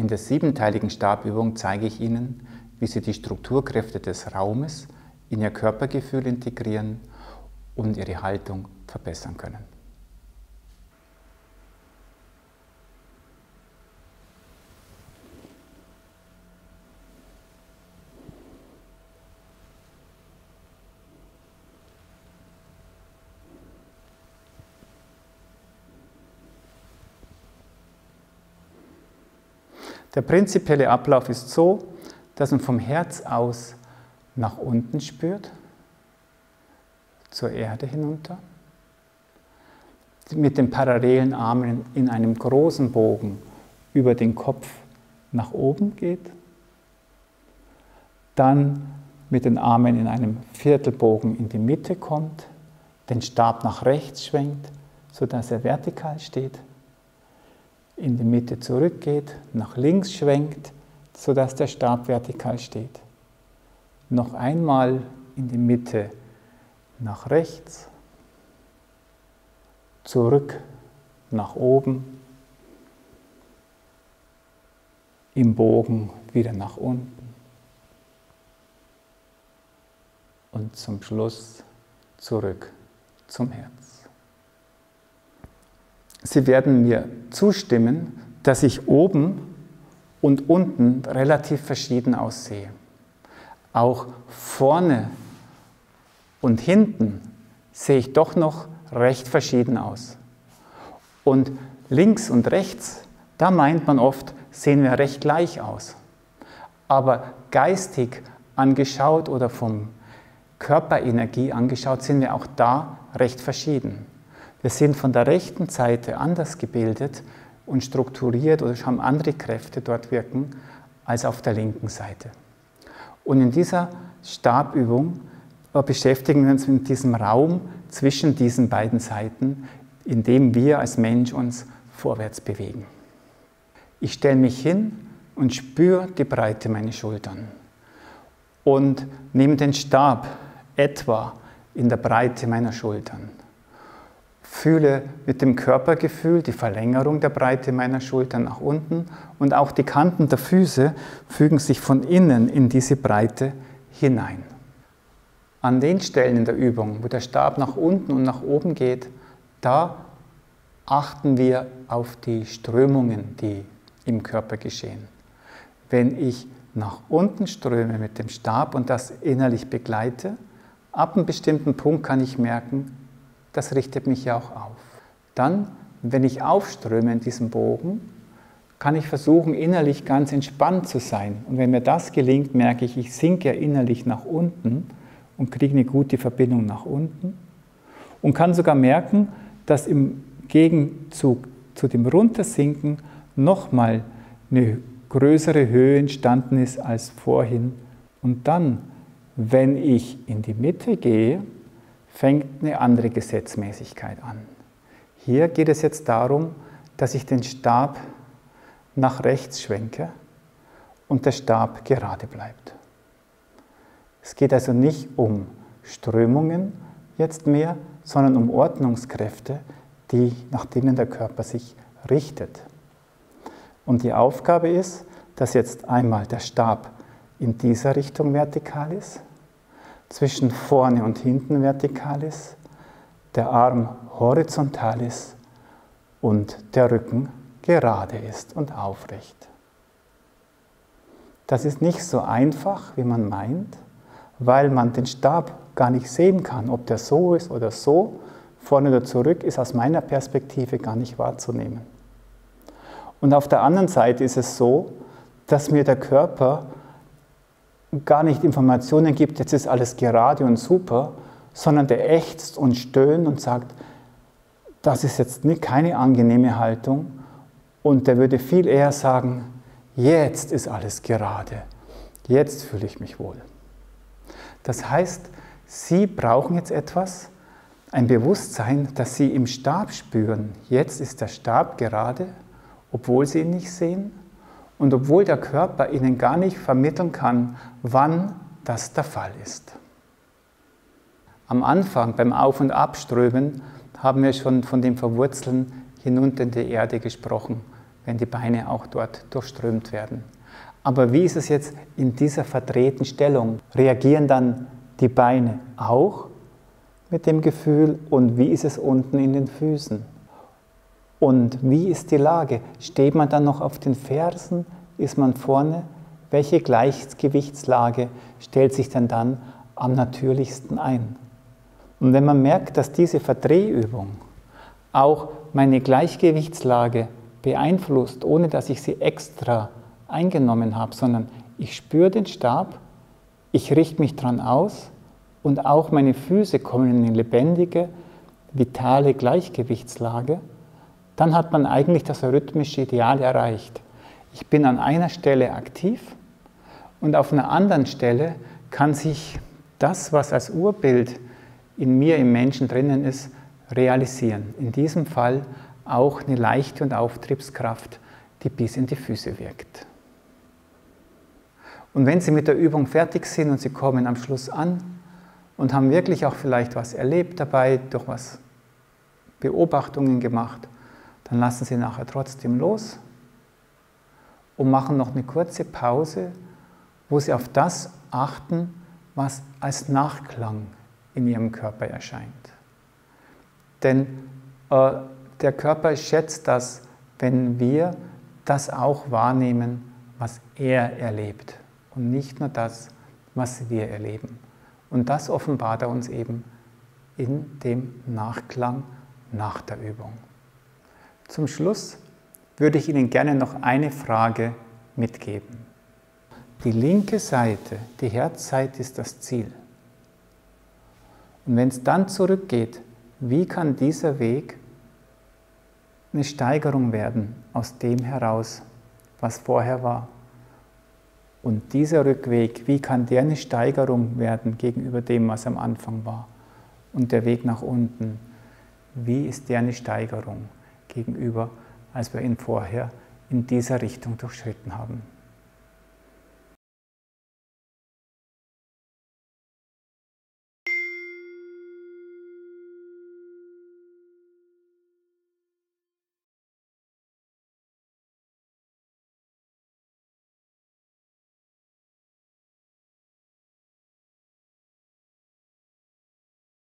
In der siebenteiligen Stabübung zeige ich Ihnen, wie Sie die Strukturkräfte des Raumes in Ihr Körpergefühl integrieren und Ihre Haltung verbessern können. Der prinzipielle Ablauf ist so, dass man vom Herz aus nach unten spürt, zur Erde hinunter, mit den parallelen Armen in einem großen Bogen über den Kopf nach oben geht, dann mit den Armen in einem Viertelbogen in die Mitte kommt, den Stab nach rechts schwenkt, sodass er vertikal steht, in die Mitte zurückgeht, nach links schwenkt, sodass der Stab vertikal steht. Noch einmal in die Mitte nach rechts, zurück nach oben, im Bogen wieder nach unten und zum Schluss zurück zum Herz. Sie werden mir zustimmen, dass ich oben und unten relativ verschieden aussehe. Auch vorne und hinten sehe ich doch noch recht verschieden aus. Und links und rechts, da meint man oft, sehen wir recht gleich aus. Aber geistig angeschaut oder vom Körperenergie angeschaut, sind wir auch da recht verschieden. Wir sind von der rechten Seite anders gebildet und strukturiert oder haben andere Kräfte dort wirken als auf der linken Seite. Und in dieser Stabübung beschäftigen wir uns mit diesem Raum zwischen diesen beiden Seiten, in dem wir als Mensch uns vorwärts bewegen. Ich stelle mich hin und spüre die Breite meiner Schultern und nehme den Stab etwa in der Breite meiner Schultern. Fühle mit dem Körpergefühl die Verlängerung der Breite meiner Schultern nach unten und auch die Kanten der Füße fügen sich von innen in diese Breite hinein. An den Stellen in der Übung, wo der Stab nach unten und nach oben geht, da achten wir auf die Strömungen, die im Körper geschehen. Wenn ich nach unten ströme mit dem Stab und das innerlich begleite, ab einem bestimmten Punkt kann ich merken, das richtet mich ja auch auf. Dann, wenn ich aufströme in diesem Bogen, kann ich versuchen, innerlich ganz entspannt zu sein. Und wenn mir das gelingt, merke ich, ich sinke ja innerlich nach unten und kriege eine gute Verbindung nach unten. Und kann sogar merken, dass im Gegenzug zu dem Runtersinken nochmal eine größere Höhe entstanden ist als vorhin. Und dann, wenn ich in die Mitte gehe, fängt eine andere Gesetzmäßigkeit an. Hier geht es jetzt darum, dass ich den Stab nach rechts schwenke und der Stab gerade bleibt. Es geht also nicht um Strömungen jetzt mehr, sondern um Ordnungskräfte, die nach denen der Körper sich richtet. Und die Aufgabe ist, dass jetzt einmal der Stab in dieser Richtung vertikal ist, zwischen vorne und hinten vertikal ist, der Arm horizontal ist und der Rücken gerade ist und aufrecht. Das ist nicht so einfach, wie man meint, weil man den Stab gar nicht sehen kann, ob der so ist oder so, vorne oder zurück, ist aus meiner Perspektive gar nicht wahrzunehmen. Und auf der anderen Seite ist es so, dass mir der Körper gar nicht Informationen gibt, jetzt ist alles gerade und super, sondern der ächzt und stöhnt und sagt, das ist jetzt keine angenehme Haltung und der würde viel eher sagen, jetzt ist alles gerade, jetzt fühle ich mich wohl. Das heißt, Sie brauchen jetzt etwas, ein Bewusstsein, das Sie im Stab spüren. Jetzt ist der Stab gerade, obwohl Sie ihn nicht sehen. Und obwohl der Körper Ihnen gar nicht vermitteln kann, wann das der Fall ist. Am Anfang, beim Auf- und Abströmen, haben wir schon von dem Verwurzeln hinunter in die Erde gesprochen, wenn die Beine auch dort durchströmt werden. Aber wie ist es jetzt in dieser verdrehten Stellung? Reagieren dann die Beine auch mit dem Gefühl und wie ist es unten in den Füßen? Und wie ist die Lage? Steht man dann noch auf den Fersen? Ist man vorne? Welche Gleichgewichtslage stellt sich denn dann am natürlichsten ein? Und wenn man merkt, dass diese Verdrehübung auch meine Gleichgewichtslage beeinflusst, ohne dass ich sie extra eingenommen habe, sondern ich spüre den Stab, ich richte mich dran aus und auch meine Füße kommen in eine lebendige, vitale Gleichgewichtslage, dann hat man eigentlich das rhythmische Ideal erreicht. Ich bin an einer Stelle aktiv und auf einer anderen Stelle kann sich das, was als Urbild in mir, im Menschen drinnen ist, realisieren. In diesem Fall auch eine Leichte- und Auftriebskraft, die bis in die Füße wirkt. Und wenn Sie mit der Übung fertig sind und Sie kommen am Schluss an und haben wirklich auch vielleicht was erlebt dabei, durch was Beobachtungen gemacht, dann lassen Sie nachher trotzdem los und machen noch eine kurze Pause, wo Sie auf das achten, was als Nachklang in Ihrem Körper erscheint. Denn der Körper schätzt das, wenn wir das auch wahrnehmen, was er erlebt und nicht nur das, was wir erleben. Und das offenbart er uns eben in dem Nachklang nach der Übung. Zum Schluss würde ich Ihnen gerne noch eine Frage mitgeben. Die linke Seite, die Herzseite ist das Ziel. Und wenn es dann zurückgeht, wie kann dieser Weg eine Steigerung werden aus dem heraus, was vorher war? Und dieser Rückweg, wie kann der eine Steigerung werden gegenüber dem, was am Anfang war? Und der Weg nach unten, wie ist der eine Steigerung gegenüber, als wir ihn vorher in dieser Richtung durchschritten haben?